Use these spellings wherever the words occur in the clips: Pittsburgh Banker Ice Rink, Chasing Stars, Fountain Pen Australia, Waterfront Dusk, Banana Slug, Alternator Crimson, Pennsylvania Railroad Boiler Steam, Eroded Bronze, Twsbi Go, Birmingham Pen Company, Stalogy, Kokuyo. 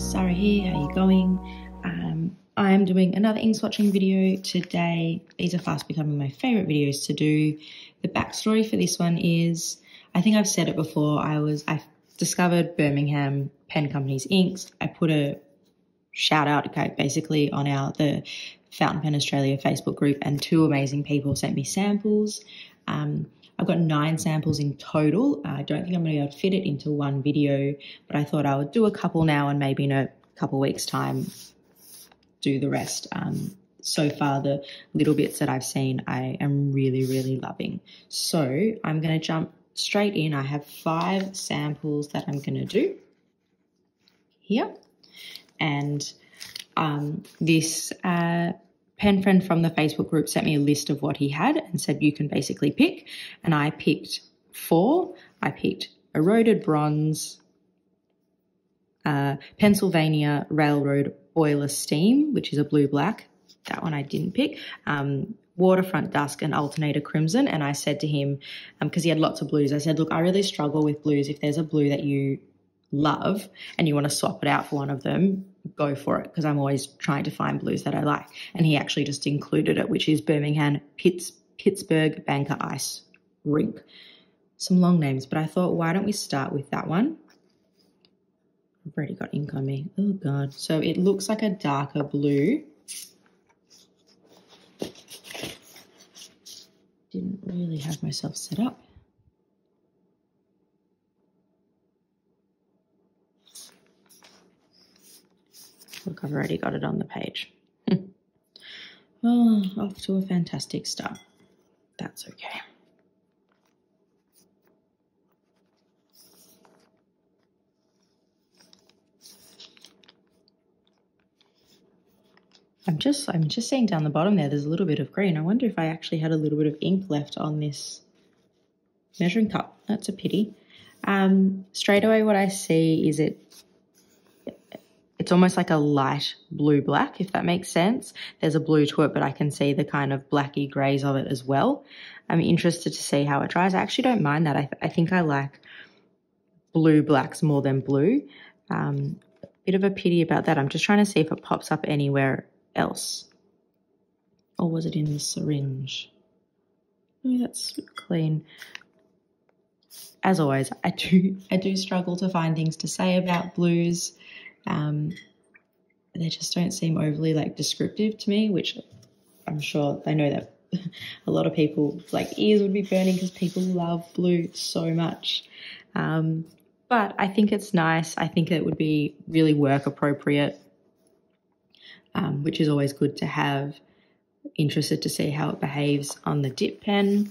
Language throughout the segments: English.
Sarah here, how are you going? I am doing another ink swatching video today. These are fast becoming my favourite videos to do. The backstory for this one is, I think I've said it before, I discovered Birmingham Pen Company's inks. I put a shout out basically on the Fountain Pen Australia Facebook group, and two amazing people sent me samples. I've got 9 samples in total. I don't think I'm going to be able to fit it into one video, but I thought I would do a couple now and maybe in a couple weeks' time do the rest. So far, the little bits that I've seen, I am really, really loving. So I'm going to jump straight in. I have 5 samples that I'm going to do here. And this pen friend from the Facebook group sent me a list of what he had and said you can basically pick, and I picked 4. I picked Eroded Bronze, Pennsylvania Railroad Boiler Steam, which is a blue-black. That one I didn't pick. Waterfront Dusk and Alternator Crimson. And I said to him, because he had lots of blues, I said, look, I really struggle with blues. If there's a blue that you love and you want to swap it out for one of them, go for it, because I'm always trying to find blues that I like. And he actually just included it, which is Pittsburgh Banker Ice Rink. Some long names, but I thought, why don't we start with that one? I've already got ink on me. Oh God. So it looks like a darker blue. Didn't really have myself set up. Look, I've already got it on the page. Oh, off to a fantastic start. That's okay. I'm just seeing down the bottom there, there's a little bit of green. I wonder if I actually had a little bit of ink left on this measuring cup. That's a pity. Straight away what I see is it's almost like a light blue-black, if that makes sense. There's a blue to it, but I can see the kind of blacky greys of it as well. I'm interested to see how it dries. I actually don't mind that. I think I like blue-blacks more than blue. Bit of a pity about that. I'm just trying to see if it pops up anywhere else. Or was it in the syringe? No, that's clean. As always, I do struggle to find things to say about blues. They just don't seem overly like descriptive to me, which I'm sure I know that a lot of people like ears would be burning because people love blue so much. But I think it's nice. I think it would be really work appropriate, which is always good to have. Interested to see how it behaves on the dip pen.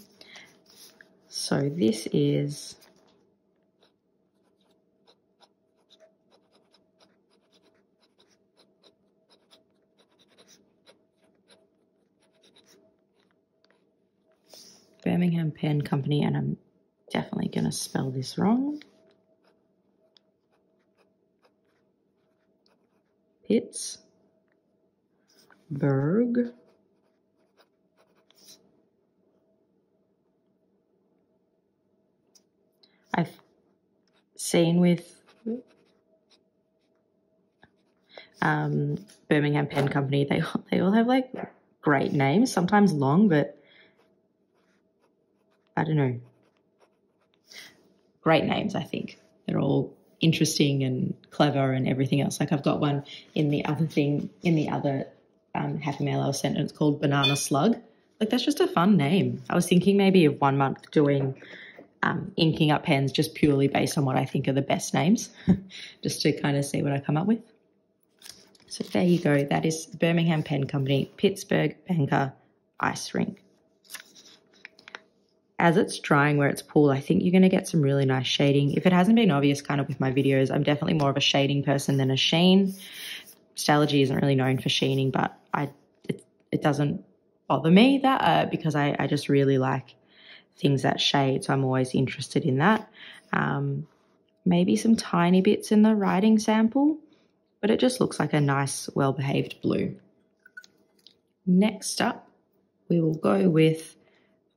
So this is Birmingham Pen Company, and I'm definitely going to spell this wrong. Pittsburgh I've seen with Birmingham Pen Company, they all have like great names, sometimes long, but I don't know, great names, I think. They're all interesting and clever and everything else. Like I've got one in the other thing, in the other happy mail I was sent, and it's called Banana Slug. Like that's just a fun name. I was thinking maybe of 1 month doing inking up pens just purely based on what I think are the best names, just to kind of see what I come up with. So there you go. That is Birmingham Pen Company, Pittsburgh Banker Ice Rink. As it's drying where it's pooled, I think you're going to get some really nice shading. If it hasn't been obvious kind of with my videos, I'm definitely more of a shading person than a sheen. Stalogy isn't really known for sheening, but it doesn't bother me that because I just really like things that shade, so I'm always interested in that. Maybe some tiny bits in the writing sample, but it just looks like a nice, well-behaved blue. Next up, we will go with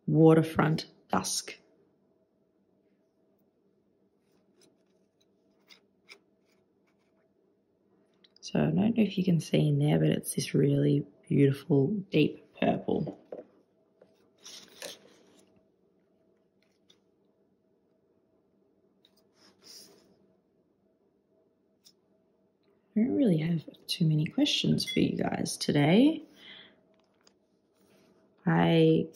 Waterfront Dusk. So I don't know if you can see in there, but it's this really beautiful deep purple. I don't really have too many questions for you guys today. I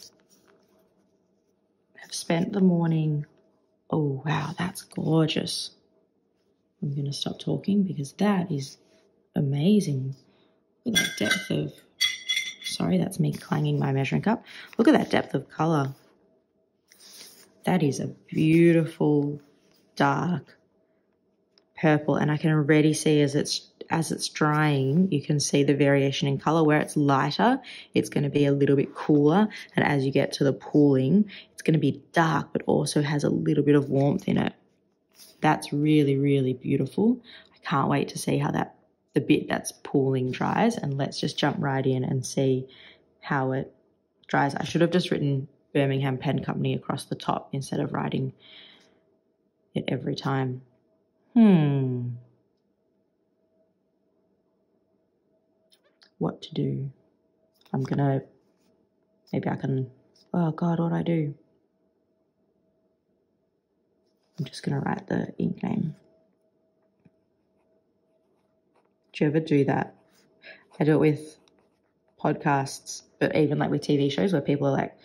have spent the morning, oh wow, that's gorgeous. I'm going to stop talking because that is amazing. Look at that depth of, sorry, that's me clanging my measuring cup. Look at that depth of colour. That is a beautiful dark purple, and I can already see as it's drying, you can see the variation in colour. Where it's lighter, it's going to be a little bit cooler, and as you get to the pooling, it's going to be dark but also has a little bit of warmth in it. That's really, really beautiful. I can't wait to see how the bit that's pooling dries, and let's just jump right in and see how it dries. I should have just written Birmingham Pen Company across the top instead of writing it every time. What to do? I'm gonna, maybe I can, oh God, what'd I do? I'm just gonna write the ink name. Do you ever do that? I do it with podcasts, but even like with TV shows where people are like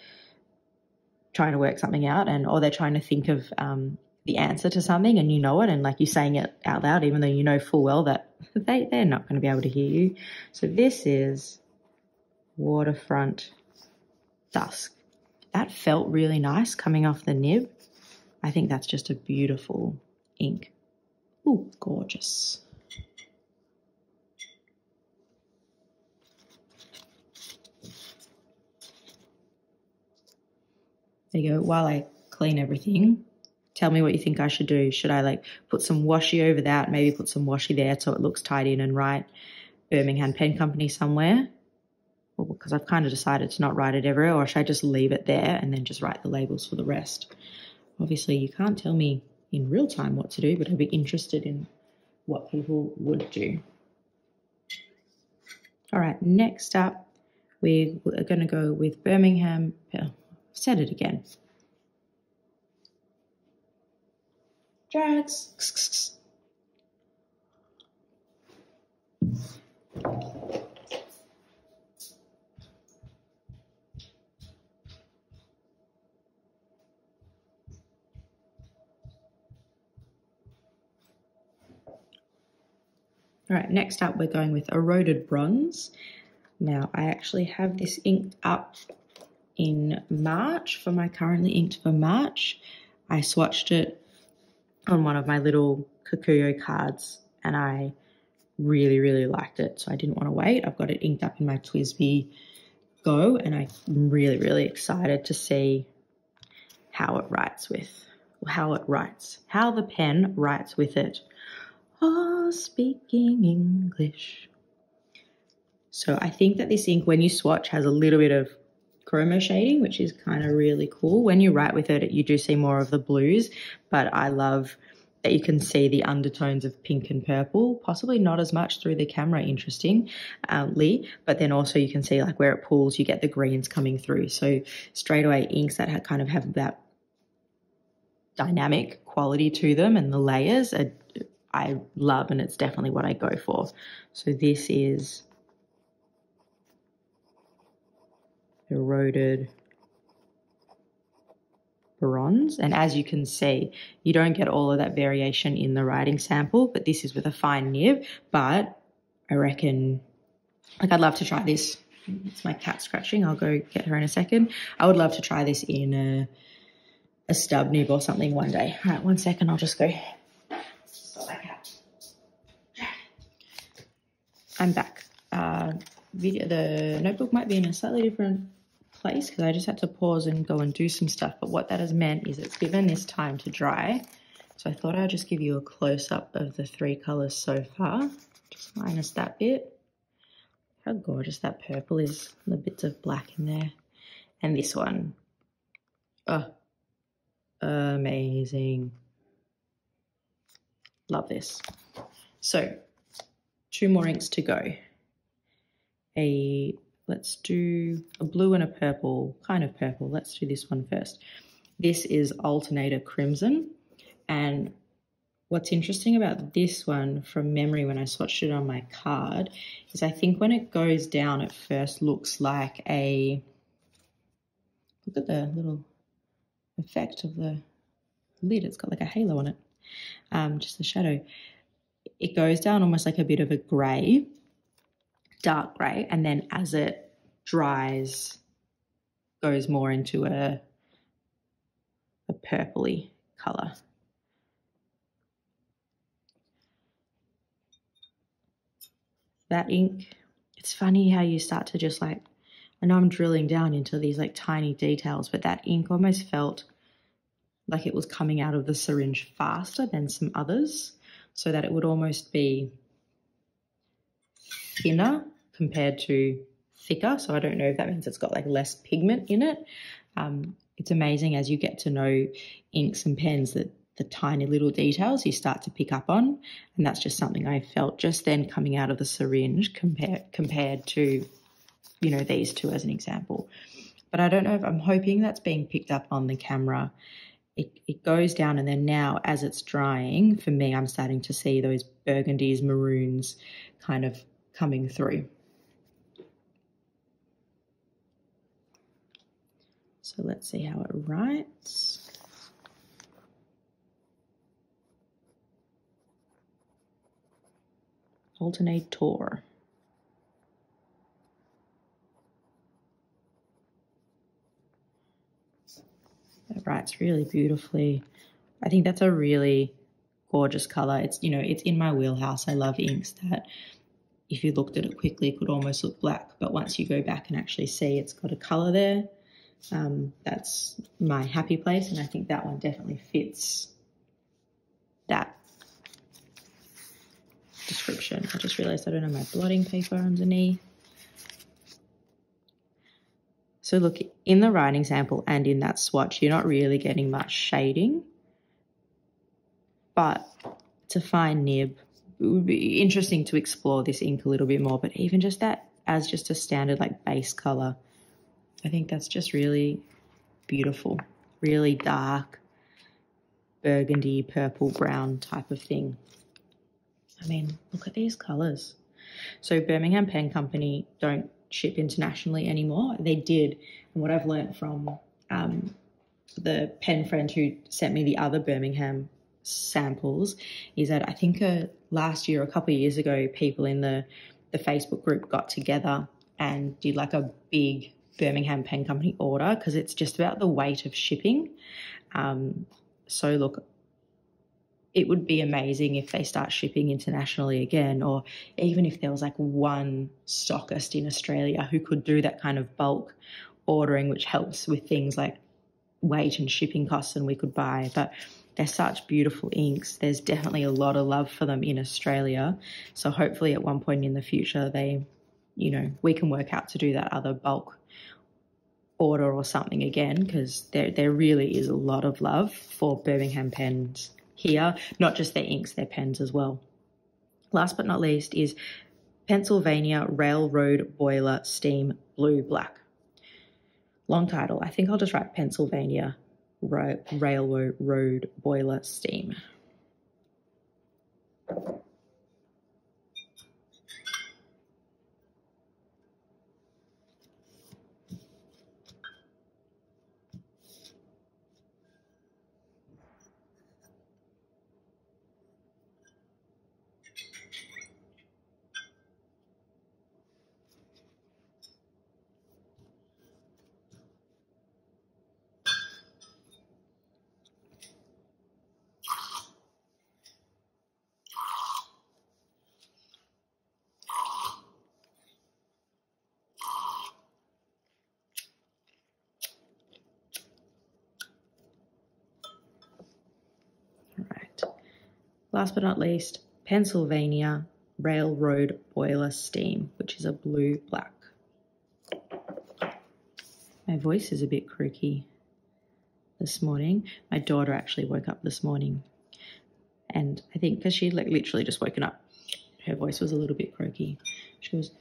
trying to work something out, and or they're trying to think of the answer to something, and you know it, and like you're saying it out loud even though you know full well that they're not going to be able to hear you. So this is Waterfront Dusk. That felt really nice coming off the nib. I think that's just a beautiful ink. Ooh, gorgeous. There you go. While I clean everything, tell me what you think I should do. Should I like put some washi over that, maybe put some washi there so it looks tied in, and write Birmingham Pen Company somewhere? Well, because I've kind of decided to not write it everywhere, or should I just leave it there and then just write the labels for the rest? Obviously you can't tell me in real time what to do, but I'd be interested in what people would do. All right, next up, we're going to go with Birmingham. Oh, said it again. Drags. All right, next up we're going with Eroded Bronze. Now I actually have this inked up in March for my currently inked for March. I swatched it on one of my little Kokuyo cards, and I really, really liked it, so I didn't want to wait. I've got it inked up in my Twsbi Go, and I'm really, really excited to see how it writes with, how the pen writes with it. Oh, speaking English. So I think that this ink, when you swatch, has a little bit of chromo shading, which is kind of really cool. When you write with it, you do see more of the blues, but I love that you can see the undertones of pink and purple, possibly not as much through the camera, interestingly, but then also you can see like where it pulls, you get the greens coming through. So straight away inks that kind of have that dynamic quality to them, and the layers I love, and it's definitely what I go for. So this is Eroded Bronze, and as you can see, you don't get all of that variation in the writing sample, but this is with a fine nib. But I reckon, like, I'd love to try this. It's my cat scratching. I'll go get her in a second. I would love to try this in a stub nib or something one day. All right, one second. I'll just go stop my cat. I'm back. The notebook might be in a slightly different place because I just had to pause and go and do some stuff, but what that has meant is it's given this time to dry. So I thought I'd just give you a close-up of the three colours so far, just minus that bit. How gorgeous that purple is, the bits of black in there, and this one. Oh, amazing. Love this. So two more inks to go. Let's do a blue and a purple, kind of purple. Let's do this one first. This is Alternator Crimson. And what's interesting about this one from memory when I swatched it on my card is I think when it goes down, it first looks like a, look at the little effect of the lid. It's got like a halo on it, just the shadow. It goes down almost like a bit of a grey, dark grey, and then as it dries, goes more into a purpley colour. That ink, it's funny how you start to just like, I know I'm drilling down into these like tiny details, but that ink almost felt like it was coming out of the syringe faster than some others, so that it would almost be thinner compared to thicker. So I don't know if that means it's got like less pigment in it. It's amazing as you get to know inks and pens that the tiny little details you start to pick up on, and that's just something I felt just then coming out of the syringe compared to, you know, these two as an example. But I don't know if, I'm hoping that's being picked up on the camera. It goes down, and then now as it's drying, for me, I'm starting to see those burgundies, maroons kind of coming through. So let's see how it writes. Alternator. It writes really beautifully. I think that's a really gorgeous colour. It's, you know, it's in my wheelhouse. I love inks that, if you looked at it quickly, it could almost look black, but once you go back and actually see it's got a colour there, that's my happy place, and I think that one definitely fits that description. I just realised I don't have my blotting paper underneath. So look, in the writing sample and in that swatch, you're not really getting much shading, but it's a fine nib. It would be interesting to explore this ink a little bit more, but even just that as just a standard like base colour, I think that's just really beautiful, really dark, burgundy, purple, brown type of thing. I mean, look at these colours. So Birmingham Pen Company don't ship internationally anymore. They did, and what I've learned from the pen friend who sent me the other Birmingham samples is that I think last year, a couple of years ago, people in the Facebook group got together and did like a big Birmingham Pen Company order, because it's just about the weight of shipping. So look, it would be amazing if they start shipping internationally again, or even if there was like one stockist in Australia who could do that kind of bulk ordering, which helps with things like weight and shipping costs, and we could buy. But they're such beautiful inks. There's definitely a lot of love for them in Australia. So hopefully at one point in the future, they, you know, we can work out to do that other bulk order or something again, because there really is a lot of love for Birmingham pens here, not just their inks, their pens as well. Last but not least is Pennsylvania Railroad Boiler Steam Blue Black. Long title. I think I'll just write Pennsylvania Railroad Boiler Steam. Last but not least, Pennsylvania Railroad Boiler Steam, which is a blue-black. My voice is a bit croaky this morning. My daughter actually woke up this morning, and I think because she'd like literally just woken up Her voice was a little bit croaky. She goes,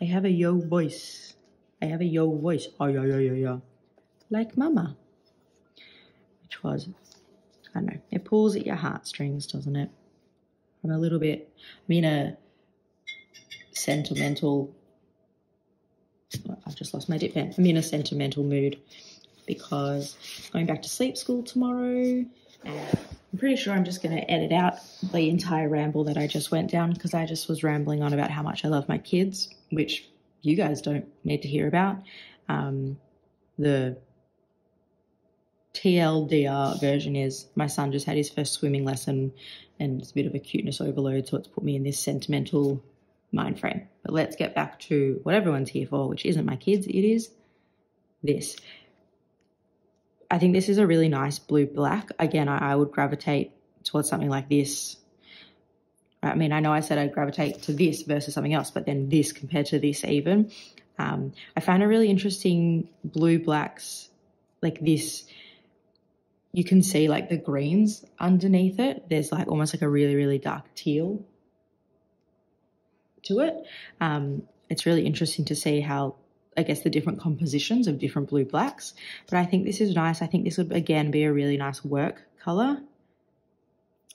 I have a yo voice. I have a yo voice. Oh, yeah, yeah, yeah, yeah. Like mama. Which was, I don't know, it pulls at your heartstrings, doesn't it? I'm a little bit, I'm in a sentimental, I've just lost my dip pen. I'm in a sentimental mood because I'm going back to sleep school tomorrow. And I'm pretty sure I'm just going to edit out the entire ramble that I just went down because I just was rambling on about how much I love my kids, which you guys don't need to hear about. The TLDR version is my son just had his first swimming lesson and it's a bit of a cuteness overload, so it's put me in this sentimental mind frame. But let's get back to what everyone's here for, which isn't my kids, it is this. I think this is a really nice blue-black. Again, I would gravitate towards something like this. I mean, I know I said I'd gravitate to this versus something else, but then this compared to this even. I found a really interesting blue-blacks like this. You can see like the greens underneath it. There's like almost like a really, really dark teal to it. It's really interesting to see how, I guess, the different compositions of different blue blacks, but I think this is nice. I think this would again be a really nice work color.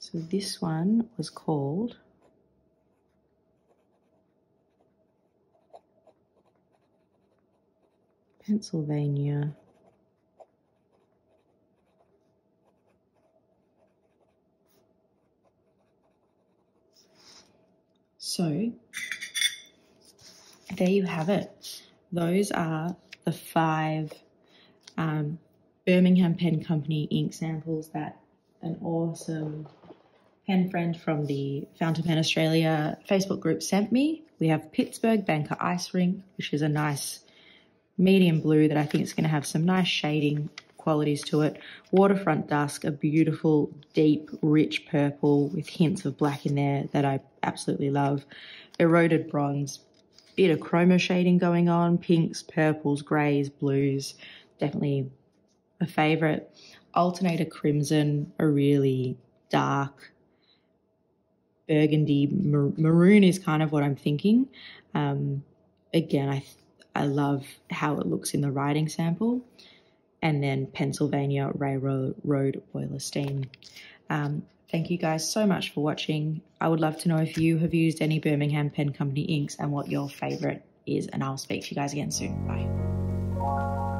So this one was called Pennsylvania . So there you have it. Those are the 5 Birmingham Pen Company ink samples that an awesome pen friend from the Fountain Pen Australia Facebook group sent me. We have Pittsburgh Banker Ice Rink, which is a nice medium blue that I think is going to have some nice shading qualities to it. Waterfront Dusk, a beautiful, deep, rich purple with hints of black in there that I absolutely love. Eroded Bronze, bit of chroma shading going on, pinks, purples, greys, blues, definitely a favourite. Alternator Crimson, a really dark burgundy, maroon is kind of what I'm thinking. Again, I love how it looks in the writing sample. And then Pennsylvania Railroad Boiler Steam. Thank you guys so much for watching. I would love to know if you have used any Birmingham Pen Company inks and what your favourite is, and I'll speak to you guys again soon. Bye.